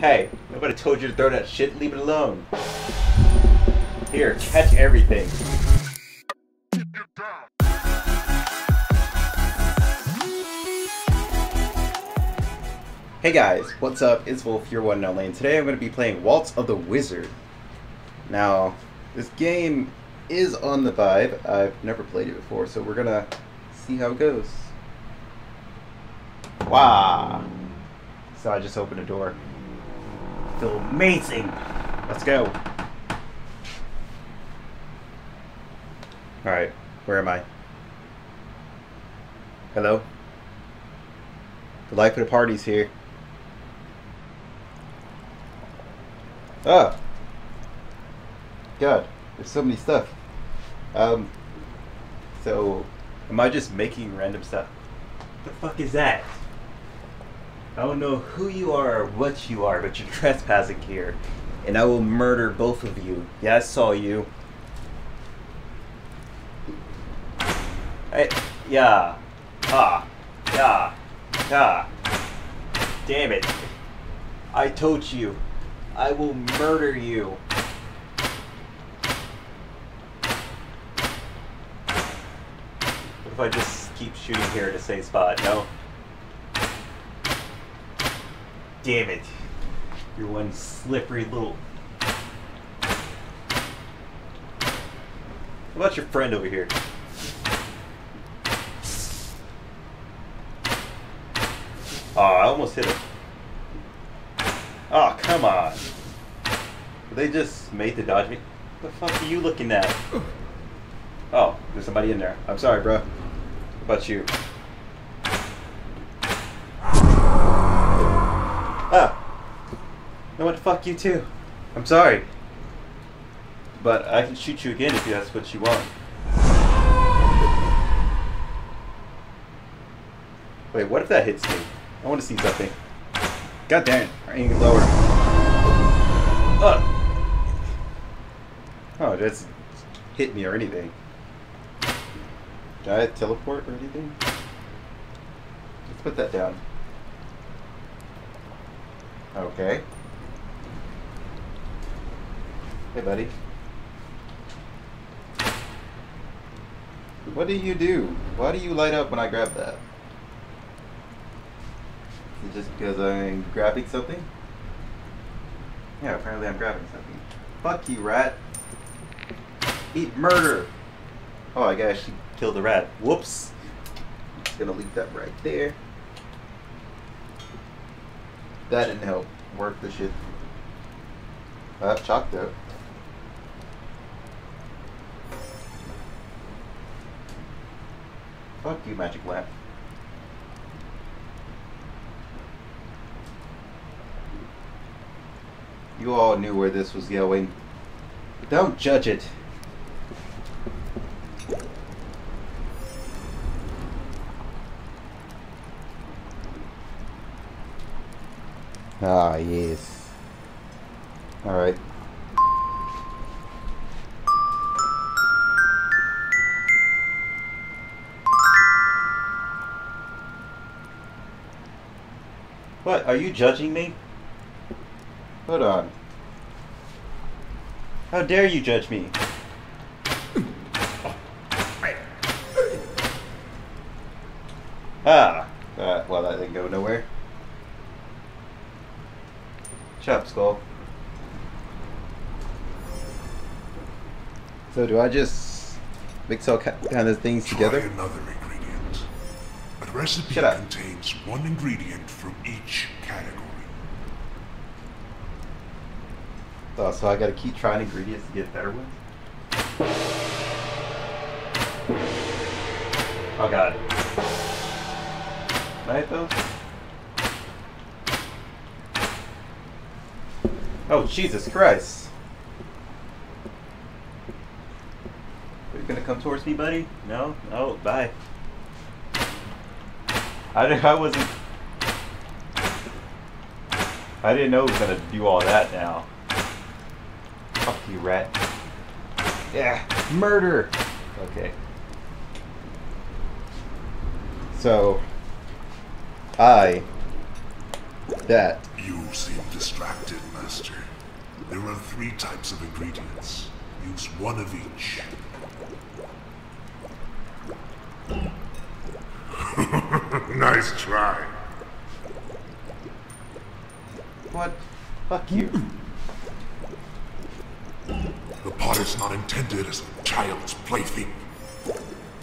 Hey, nobody told you to throw that shit, leave it alone. Here, catch everything. Hey guys, what's up? It's Wolf, your one and only, and today I'm going to be playing Waltz of the Wizard. Now, this game is on the vibe. I've never played it before, so we're going to see how it goes. Wow! So I just opened a door. I feel amazing! Let's go! Alright, where am I? Hello? The life of the party's here. Oh! God, there's so many stuff. So, am I just making random stuff? What the fuck is that? I don't know who you are or what you are, but you're trespassing here. And I will murder both of you. Yeah, I saw you. Hey, yeah. Ah. Yeah. Yeah. Damn it. I told you. I will murder you. What if I just keep shooting here to save spot? No? Damn it. You're one slippery little... How about your friend over here? Oh, I almost hit him. Oh, come on. They just made the dodge me. What the fuck are you looking at? Oh, there's somebody in there. I'm sorry, bro. What about you? Ah! No, what the fuck, you too. I'm sorry. But I can shoot you again if that's what you want. Wait, what if that hits me? I want to see something. God damn it, our aim is lower. Oh, it doesn't hit me or anything. Did I teleport or anything? Let's put that down. Okay. Hey, buddy. What do you do? Why do you light up when I grab that? Is it just because I'm grabbing something? Yeah, apparently I'm grabbing something. Fuck you, rat. Eat murder! Oh, I gotta actually kill the rat. Whoops! I'm just gonna leave that right there. That didn't help. Work the shit. I have chalk though. Fuck you, magic lamp. You all knew where this was going. Don't judge it. Ah, yes. Alright. What? Are you judging me? Hold on. How dare you judge me? Ah. Well, that didn't go nowhere. Shut up, Skull. So do I just mix all kind of things together? Try another ingredient. A recipe contains one ingredient from each category. Oh, so I gotta keep trying ingredients to get better ones? Oh god. Right though? Oh, Jesus Christ. Are you gonna come towards me, buddy? No? Oh, bye. I didn't know it was gonna do all that now. Fuck you, rat. Yeah, murder! Okay. I that. You seem distracted, Master. There are 3 types of ingredients. Use 1 of each. Nice try. What? Fuck you. The pot is not intended as a child's plaything.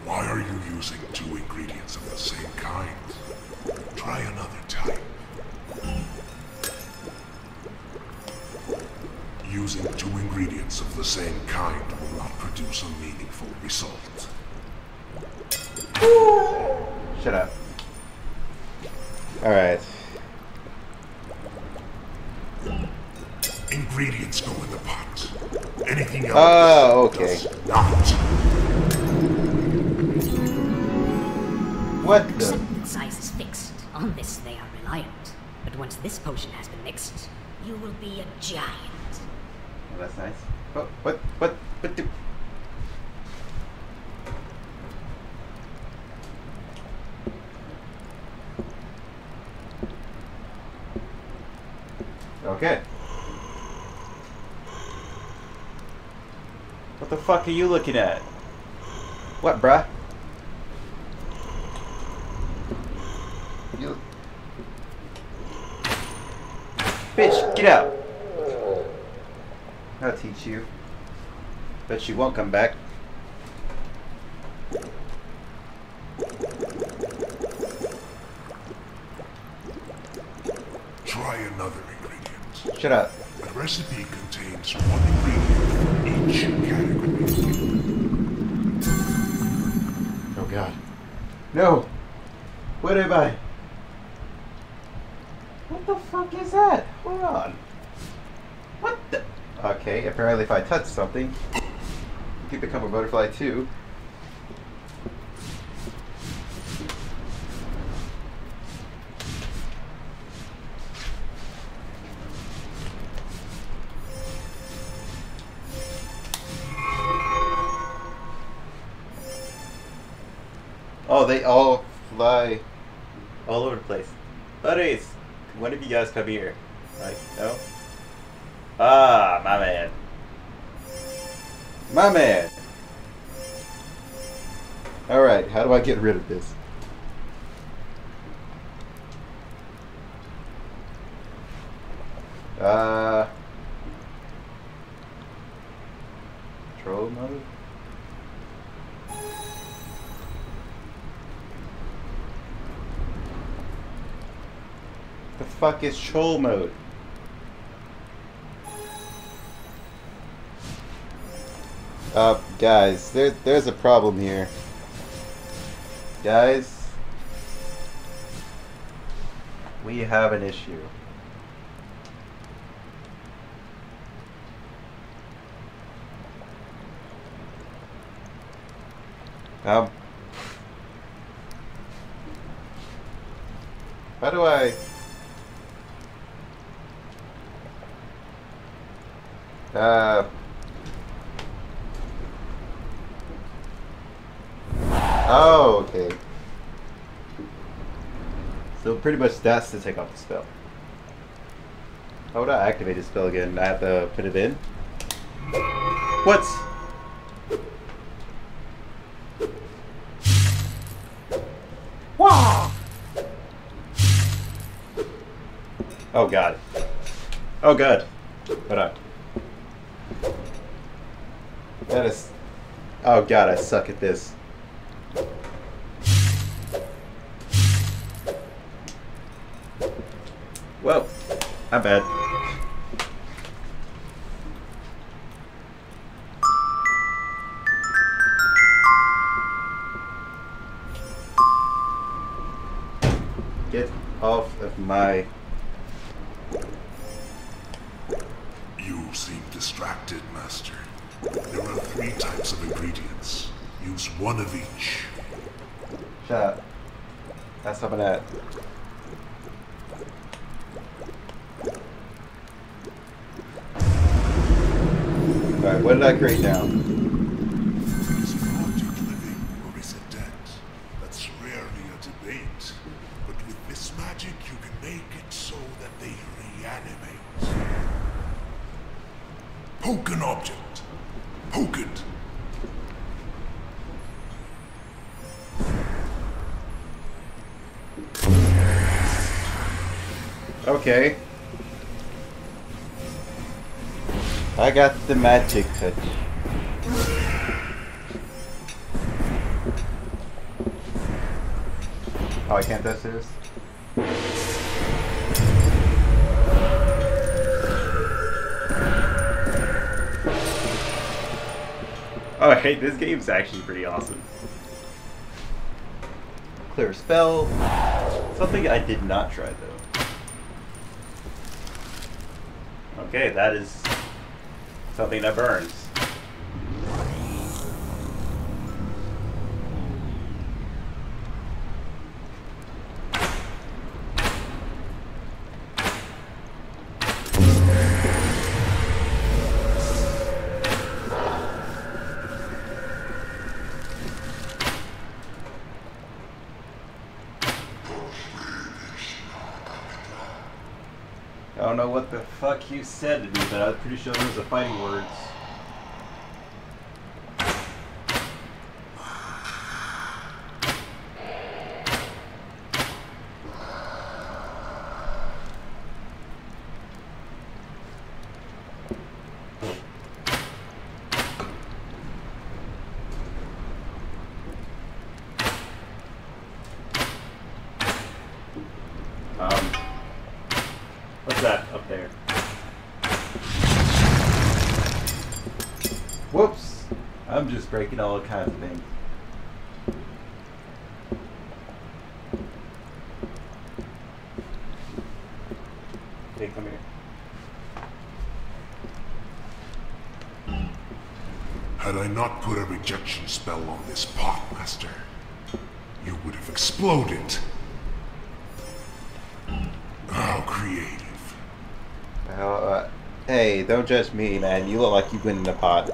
Why are you using 2 ingredients of the same kind? Try another type. Using 2 ingredients of the same kind will not produce a meaningful result. Shut up. Alright. Ingredients go in the pot. Anything else does not. What the? Certain size is fixed. On this they are reliant. But once this potion has been mixed, you will be a giant. Oh, that's nice. What the... Okay. What the fuck are you looking at? What, bruh? You... Bitch, get out! I'll teach you. Bet she won't come back. Try another ingredient. Shut up. The recipe contains 1 ingredient from each category. Oh god. No! What am I? What the fuck is that? Hold on. What the? Okay, apparently if I touch something, you can become a butterfly too. Oh, they all fly all over the place. Buddies, when did you guys come here? Like, no? Ah, my man. My man! Alright, how do I get rid of this? Control mode? The fuck is troll mode? Guys, there's a problem here. Guys, we have an issue. How do I... Oh, okay. So pretty much that's to take off the spell. How would I activate the spell again? I have to put it in? What? Wow! Oh god. Oh god. Hold on. That is... Oh god, I suck at this. Well, I'm bad. Get off of my... You seem distracted, Master. There are 3 types of ingredients. Use 1 of each. Shut up. That's how I'm at. Alright, what did I create now? Is magic living or is it dead? That's rarely a debate. But with this magic, magic, you can make it so that they reanimate. Poke an object. Poke it. Okay. I got the magic touch. Oh, I can't touch this? Oh, hey, this game's actually pretty awesome. Clear spell. Something I did not try, though. Okay, that is something that burns. I don't know what the fuck you said to me, but I was pretty sure those are fighting words. What's that up there? Whoops! I'm just breaking all kinds of things. Hey, come here. Had I not put a rejection spell on this pot, Master, you would have exploded. How creative. Hey, don't judge me, man. You look like you win in a pot.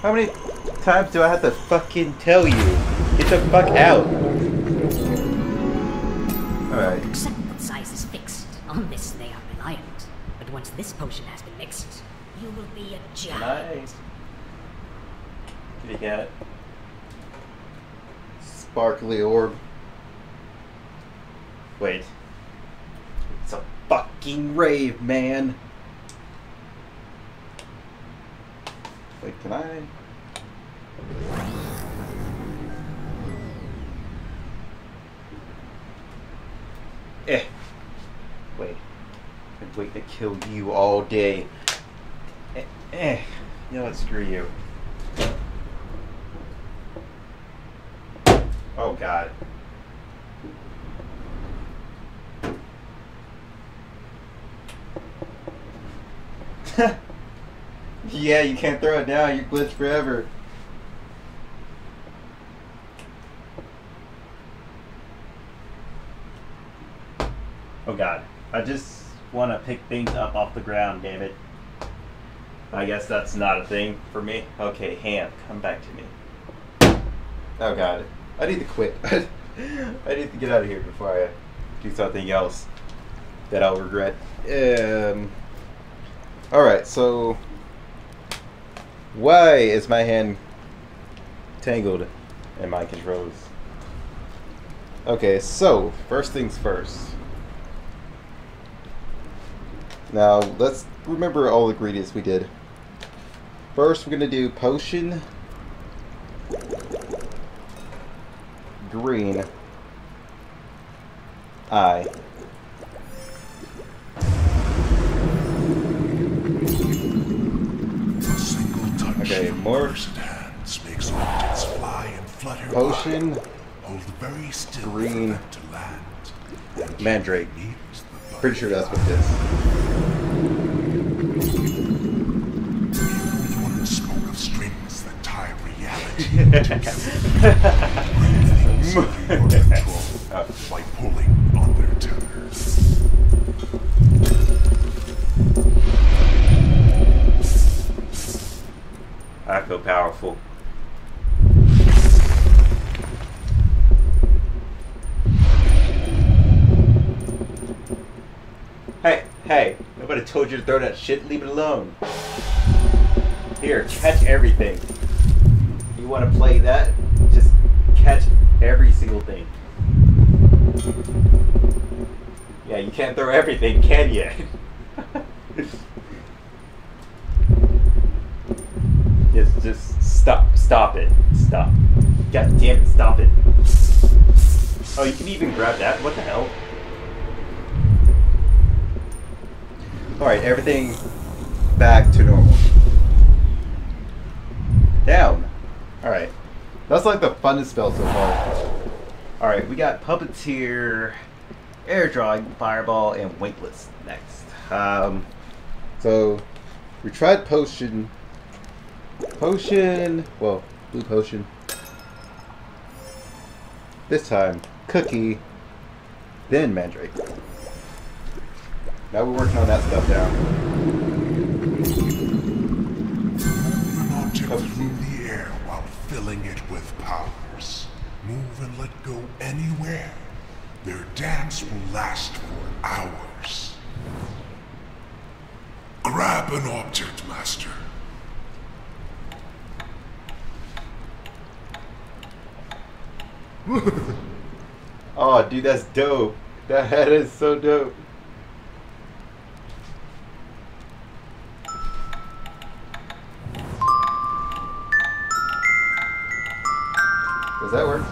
How many times do I have to fucking tell you? Get the fuck out! Alright. Acceptable size is fixed. On this they are reliant. But once this potion has been mixed, you will be a giant. Did you get it? Sparkly orb. Wait. It's a fucking rave, man. Wait, can I? Wait. I've been waiting to kill you all day. You know what? Screw you. Oh, God. Yeah, you can't throw it down, you're glitched forever. Oh god, I just want to pick things up off the ground, damn it. I guess that's not a thing for me. Okay, Ham, come back to me. Oh god, I need to quit. I need to get out of here before I do something else that I'll regret. Alright, so why is my hand tangled in my controls? Okay, so first things first. Now, let's remember all the ingredients we did. First, we're going to do potion green eye. Hands makes objects fly and flutter. Potion. Hold very still. Green. To land. Mandrake. Pretty sure that's what it is. You wouldn't spoke of strings that tie reality to your control by pulling on their tethers. I feel powerful. Hey, nobody told you to throw that shit. Leave it alone. Here, catch everything. You want to play that? Just catch every single thing. Yeah, you can't throw everything, can you? Just stop it. Stop. God damn it, stop it. Oh, you can even grab that? What the hell? Alright, everything back to normal. Down. Alright. That's like the funnest spell so far. Alright, we got Puppeteer, Air Drawing, Fireball, and Weightless next. So, we tried Potion. Well, Blue Potion. This time, Cookie, then Mandrake. Now we're working on that stuff down. An object through the air while filling it with powers. Move and let go anywhere. Their dance will last for hours. Grab an object, Master. Oh, dude, that's dope. That is so dope. Does that work?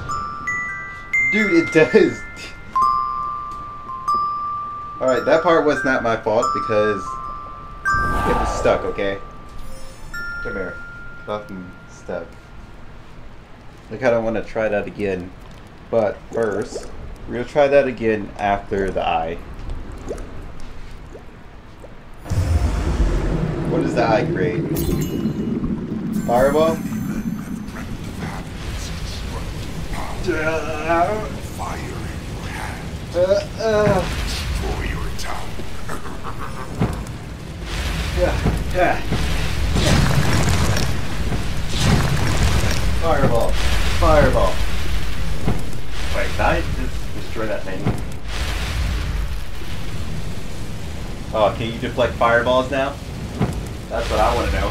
Dude, it does. Alright, that part was not my fault because it was stuck, okay? Come here. Fucking stuck. I kind of want to try that again. But first, we're going to try that again after the eye. What does the eye create? Fireball? Fire in your hand. Destroy your town. Fireball. Fireball. Wait, can I just destroy that thing? Oh, can you deflect fireballs now? That's what I want to know.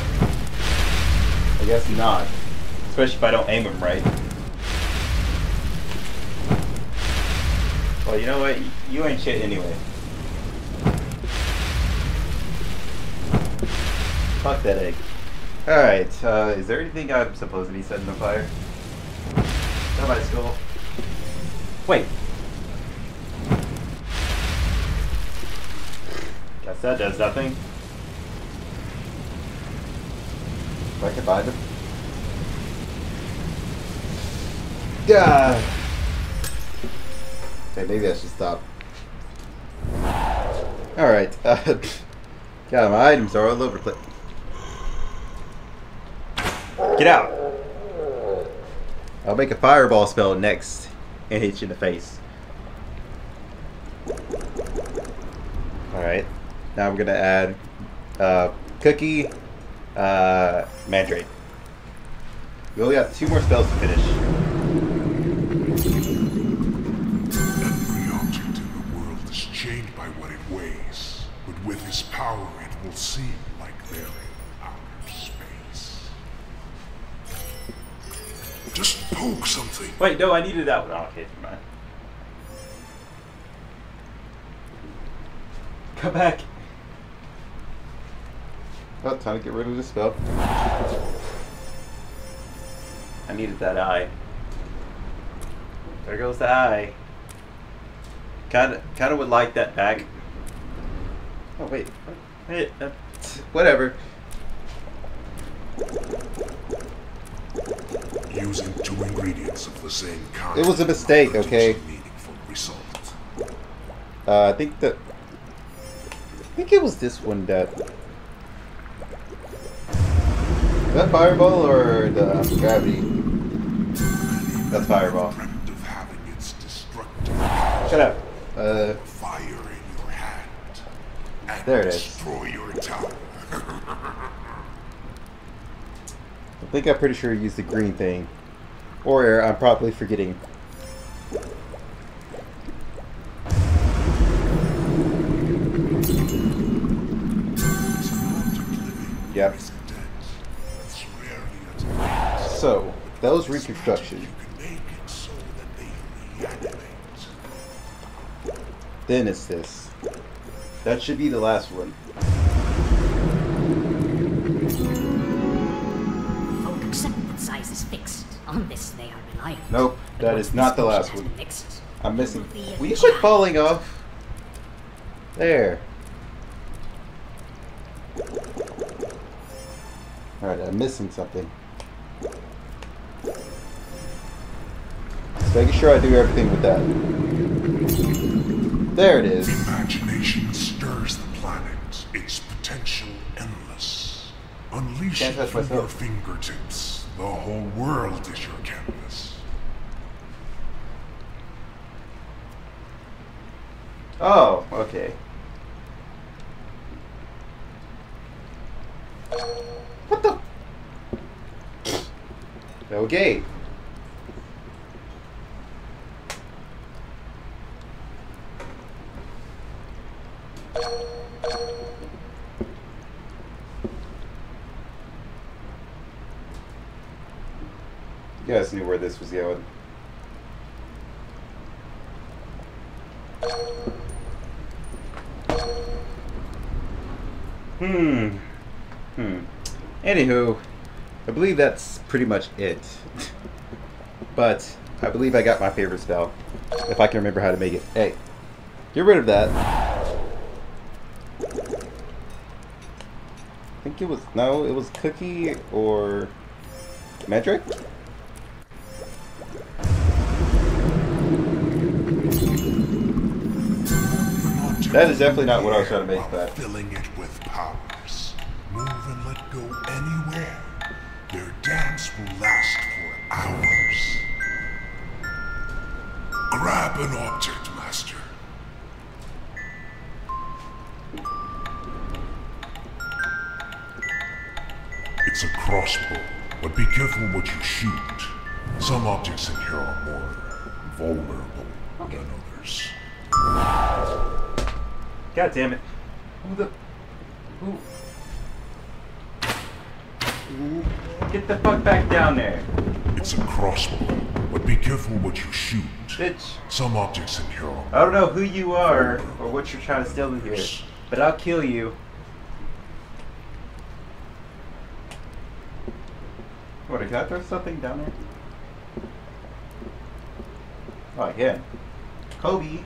I guess not. Especially if I don't aim them right. Well, you know what? You ain't shit anyway. Fuck that egg. Alright, is there anything I'm supposed to be setting on fire? Not my skull. Wait. Guess that does nothing. If I can buy them. Yeah. Okay, maybe I should stop. Alright. God, my items are all over the place. Get out! I'll make a fireball spell next. And hit you in the face. Alright. Now I'm gonna add Cookie, Mandrake. We only got two more spells to finish. Every object in the world is chained by what it weighs, but with his power it will seem like they're in outer space. Just poke something. Wait, no, I needed that one. Oh, okay, never mind. Come back. Well, time to get rid of this spell. I needed that eye. There goes the eye. Kind of would like that back. Oh wait, whatever. Using two ingredients of the same kind. It was a mistake, okay? I think it was this one that. Is that fireball or the gravity? That's fireball. Shut up. Fire in your hand. There it is. Destroy your town. I think I'm pretty sure he used the green thing. Or I'm probably forgetting. Yep. So, that was reconstruction. Then it's this. That should be the last one. Oh, accepted size is fixed. On this they are reliant. Nope, that is not the last one. I'm missing. Will you quit falling off? There. Alright, I'm missing something. Just making sure I do everything with that. There it is. Imagination stirs the planet, its potential endless. Unleash it from your fingertips. The whole world is your canvas. Oh, okay. What the? Okay. You guys knew where this was going. Anywho, I believe that's pretty much it. But I believe I got my favorite spell. If I can remember how to make it. Hey, get rid of that. I think it was, no, it was Cookie or Metric? That is definitely not what I was trying to make, but filling it with powers. Move and let go anywhere. Their dance will last for hours. Grab an object, Master. It's a crossbow, but be careful what you shoot. Some objects in here are more vulnerable than others. God damn it. Who? Get the fuck back down there. It's a crossbow, but be careful what you shoot. Bitch. Some objects in here are... I don't know who you are or what you're trying to steal in here, but I'll kill you. What, did I throw something down there? Oh, again. Kobe.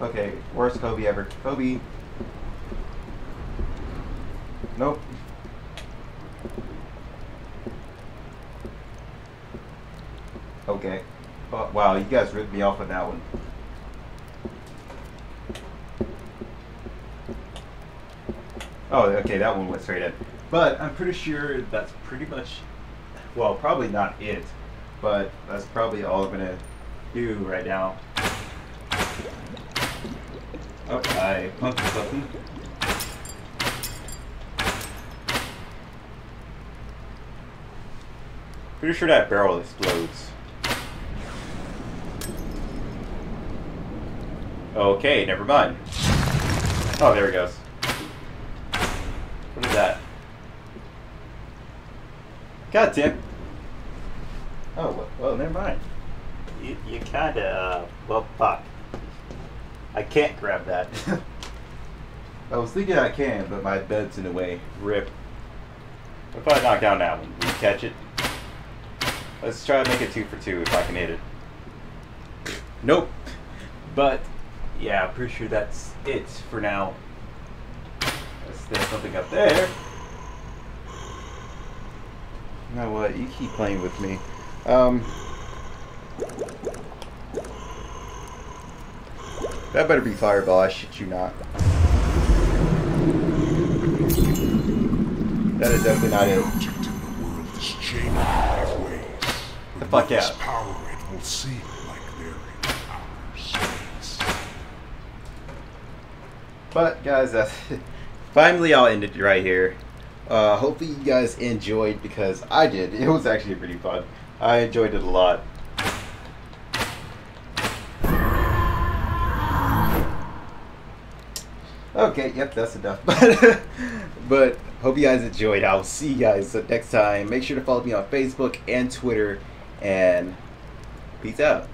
Okay, worst Kobe ever. Kobe. Nope. Okay. Oh, wow, you guys ripped me off on that one. Oh, okay, that one went straight in. But I'm pretty sure that's pretty much... Well, probably not it. But that's probably all I'm gonna do right now. Oh, I punched something. Pretty sure that barrel explodes. Okay, never mind. Oh, there it goes. What is that? God damn. Oh, well, never mind. You kinda, well, fuck. I can't grab that. I was thinking I can, but my bed's in the way. Rip. If I knock down that one, we catch it. Let's try to make it 2 for 2 if I can hit it. Nope. But yeah, I'm pretty sure that's it for now. Let's throw something up there. You know what? You keep playing with me. That better be fireball, I shit you not. That is definitely not it. The fuck out. But guys, that's it. Finally I'll end it right here. Hopefully you guys enjoyed, because I did. It was actually pretty fun. I enjoyed it a lot. Okay, yep, that's enough. But Hope you guys enjoyed. I'll see you guys next time. Make sure to follow me on Facebook and Twitter, and peace out.